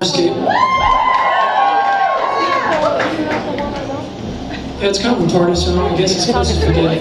University. Yeah, it's kind of retarded, so I guess it's supposed to forget it.